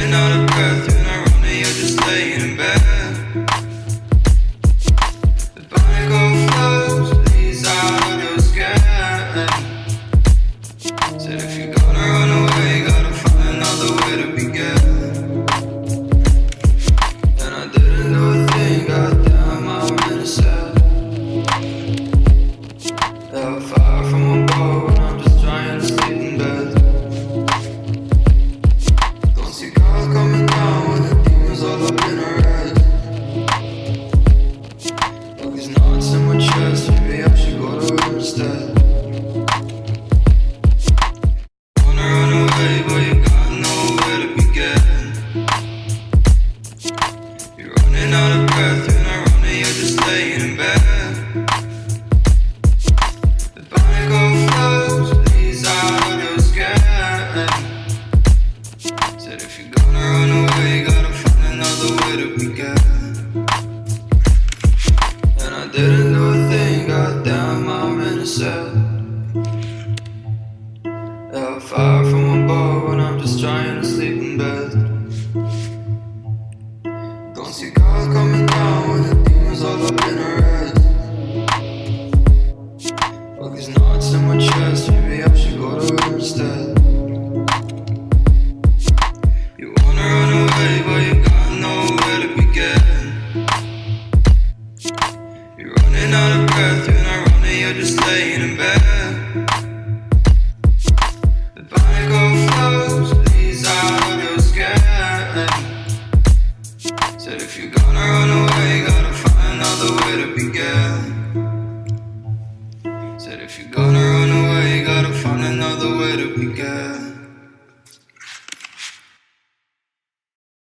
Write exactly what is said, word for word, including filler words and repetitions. Running out of breath, when I run out, you're just laying in bed. The barnacle flows, please, out of your skin. Said if you're gonna run away, you gotta find another way to begin. And I didn't do a thing, goddamn, I'm innocent. That fire from above, and I'm just trying to sleep in bed. Coming down with the demons all up in her head. All these knots in my chest, maybe I should go to her instead. Wanna run away, but you got nowhere to begin. You're running out of breath, when I run out, you're just laying in bed. The barnacle flows, please, out of your skin. Said if you go run away, you gotta find another way to begin. And I didn't do a thing, goddamn, I'm innocent. That fire from above, when I'm just trying to sleep in bed. Don't see God coming down with the demons all up in her head. All these knots in my chest, maybe I should go to her instead. But you got nowhere to begin. You're running out of breath, when I run out, you're just laying in bed. The barnacle flows, please, out of your skin. Said if you're gonna run away, you gotta find another way to begin. Said if you're gonna run away, you gotta find another way to begin.